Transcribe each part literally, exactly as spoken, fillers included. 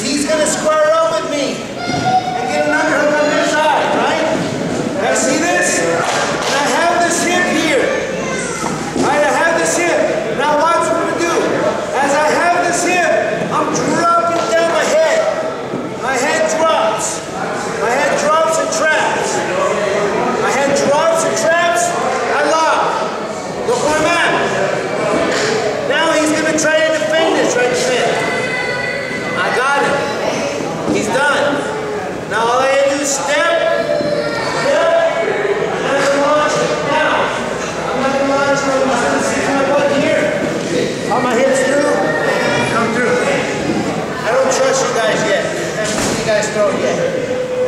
because he's going to square up with me and get an underhook on this side, right? Now see this? And I have this hip here. Right, I have this hip. Now watch what I'm going to do. As I have this hip, I'm dropping down my head. My head drops. My head drops and traps. My head drops and traps. I lock. Look where I'm at. Now he's going to try to defend this right there. He's done. Now all I have to do is step, step, and I'm going to launch it. Now, I'm not going to launch it. I'm just going to stick my butt here. All my hips through, come through. I don't trust you guys yet. I haven't seen you guys throw it yet.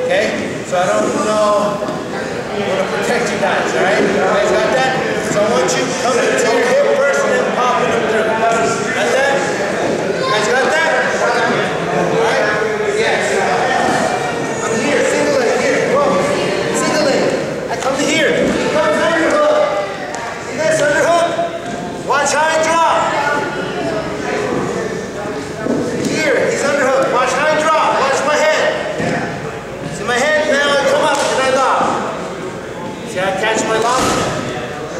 Okay? So I don't know. I want to protect you guys, alright? You guys got that? So I want you to come to your hip first and then pop it up through. Got that? You guys got that? Watch how I drop. Here, he's underhook. Watch how I drop. Watch my head. See my head now, I come up and I lock. See how I catch my lock?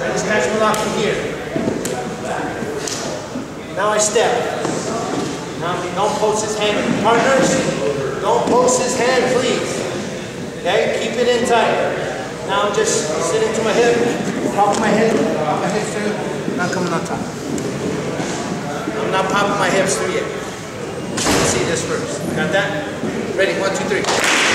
I just catch my lock from here. Now I step. Now don't post his hand. Partners, don't post his hand, please. Okay, keep it in tight. Now I'm just sitting to my hip, pop my head, pop my head through. I'm not coming on top. I'm not popping my hips through yet. Let's see this first. Got that? Ready? One, two, three.